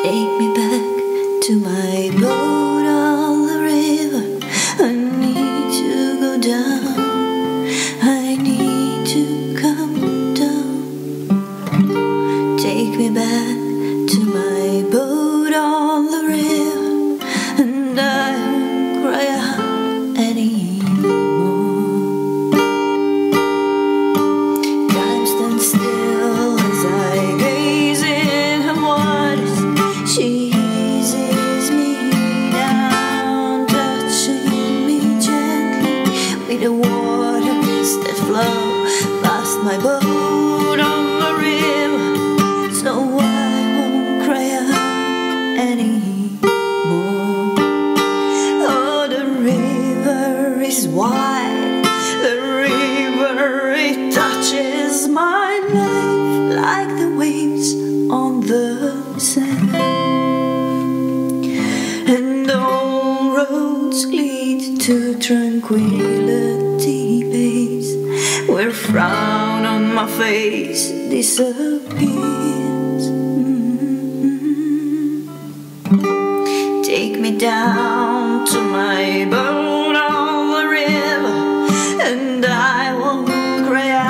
Take me back to my boat on the river. I need to go down, I need to come down. Take me back to my boat on the river, and I won't cry out anymore. Time stands still as I gaze in her waters. She eases me down, touching me gently with the waters that flow past my boat on the river, so I won't cry out anymore. Oh, the river is wide, the river, it touches my life like the waves on the sand. And all roads lead to tranquility base, where frown on my face disappears. Take me down to my boat on the river, and I won't cry out .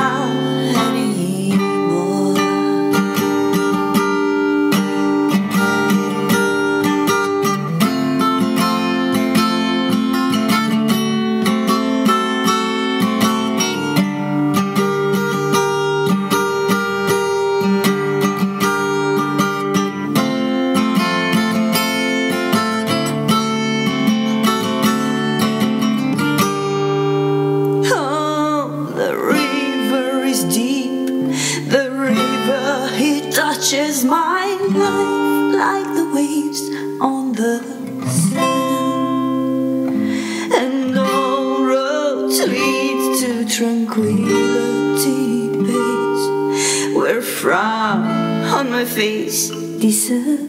Touches my life like the waves on the sand, and all roads lead to tranquility base, where frown on my face disappears.